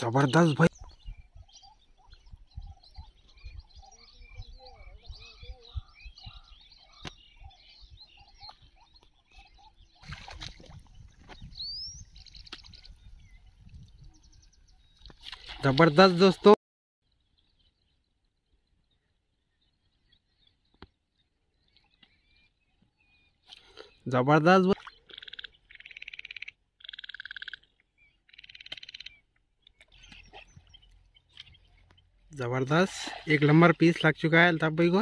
जबरदस्त भाई। जबरदस्त दोस्तों, जबरदस्त। जबरदस्त एक नंबर पीस लग चुका है अल्ताफ भाई को।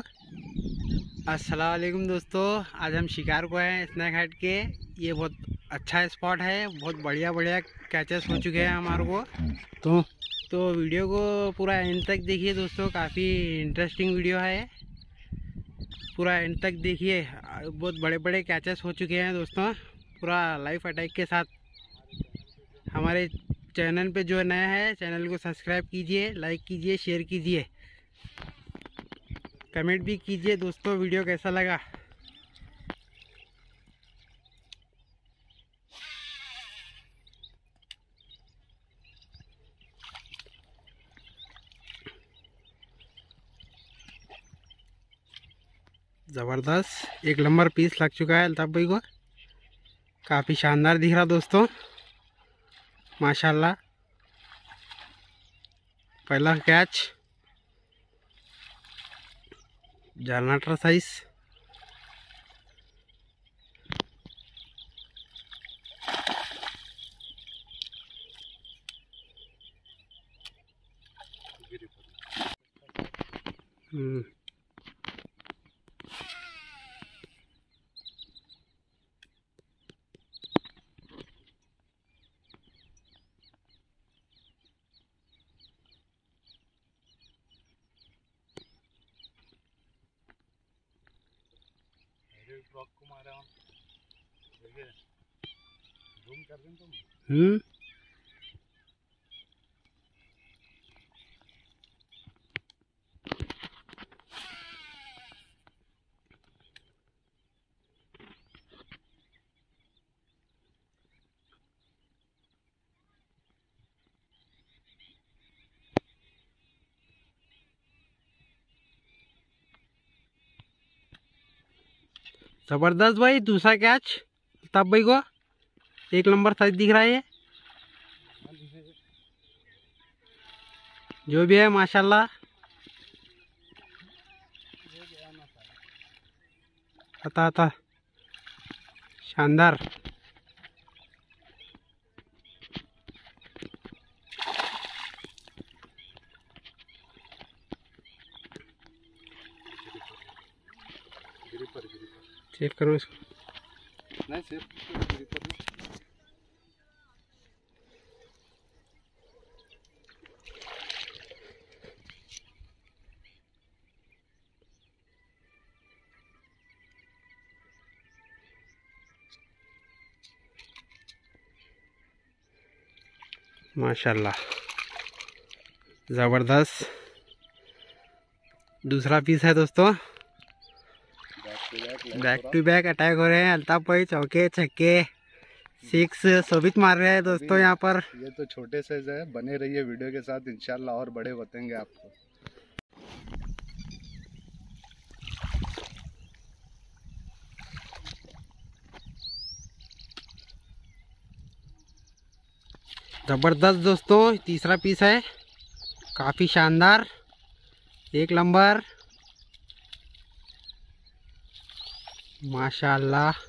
अस्सलाम वालेकुम दोस्तों, आज हम शिकार को हैं स्नैक हाइट के। ये बहुत अच्छा स्पॉट है, बहुत बढ़िया बढ़िया कैचेस हो चुके हैं हमारे को। तो वीडियो को पूरा एंड तक देखिए दोस्तों, काफ़ी इंटरेस्टिंग वीडियो है, पूरा एंड तक देखिए। बहुत बड़े बड़े कैचेस हो चुके हैं दोस्तों, पूरा लाइव अटैक के साथ। हमारे चैनल पे जो नया है चैनल को सब्सक्राइब कीजिए, लाइक कीजिए, शेयर कीजिए, कमेंट भी कीजिए दोस्तों। वीडियो कैसा लगा? ज़बरदस्त एक नंबर पीस लग चुका है अल्ताफ भाई को। काफ़ी शानदार दिख रहा दोस्तों, माशाल्लाह। पहला कैच जर्नाटर साइज। जबरदस्त भाई, दूसरा कैच अल्ताफ भाई को। एक नंबर साइज दिख रहा है, जो भी है माशाल्लाह। आता आता शानदार। सेव करो इसको, नहीं सेव माशाल्लाह। जबरदस्त दूसरा पीस है दोस्तों। बैक टू बैक अटैक हो रहे हैं अल्ताफ भाई, चौके छक्के सिक्स शोभित मार रहे हैं दोस्तों। यहाँ पर ये तो छोटे साइज है, बने रहिए वीडियो के साथ, इंशाल्लाह और बड़े बताएंगे आपको। जबरदस्त दोस्तों तीसरा पीस है, काफी शानदार, एक नंबर माशाल्लाह।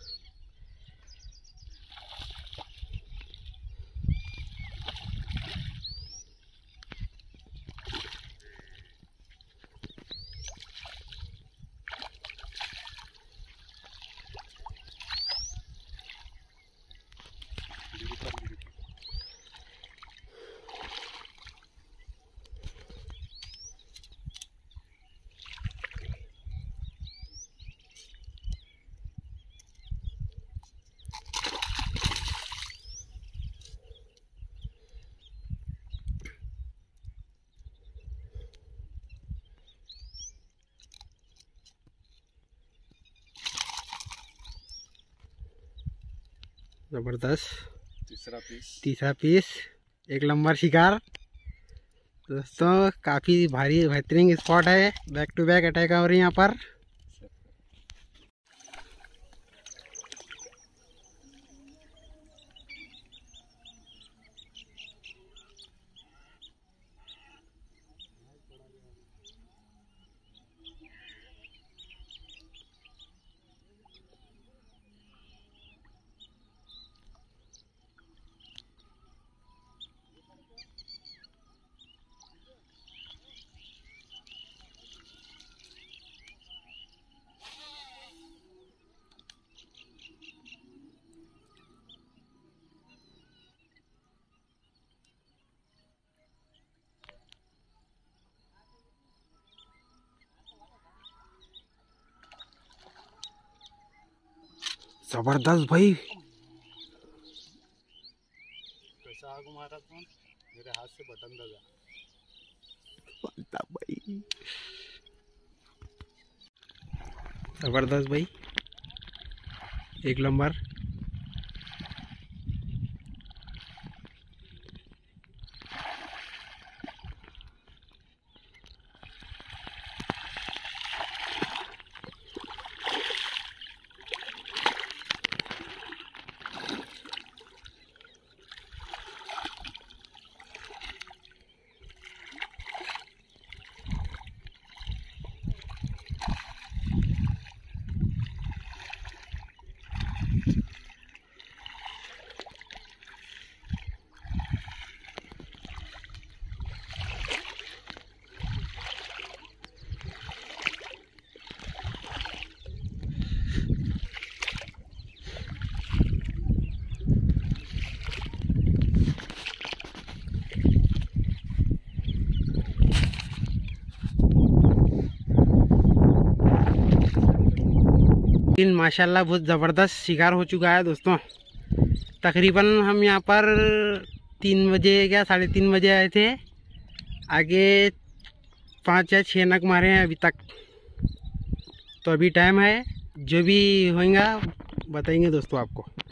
जबरदस्त तीसरा पीस, एक नंबर शिकार। दोस्तों काफ़ी भारी बेहतरीन स्पॉट है, बैक टू बैक अटैक हो रही है यहाँ पर। जबरदस्त भाई, कैसा आग मारा तुम, मेरे हाथ से बटन दबा भाई, जबरदस्त भाई, एक नंबर। लेकिन माशाल्लाह बहुत ज़बरदस्त शिकार हो चुका है दोस्तों। तकरीबन हम यहाँ पर 3 बजे या 3:30 बजे आए थे, आगे 5 या 6 नग मारे हैं अभी तक। तो अभी टाइम है, जो भी होएगा बताएंगे दोस्तों आपको।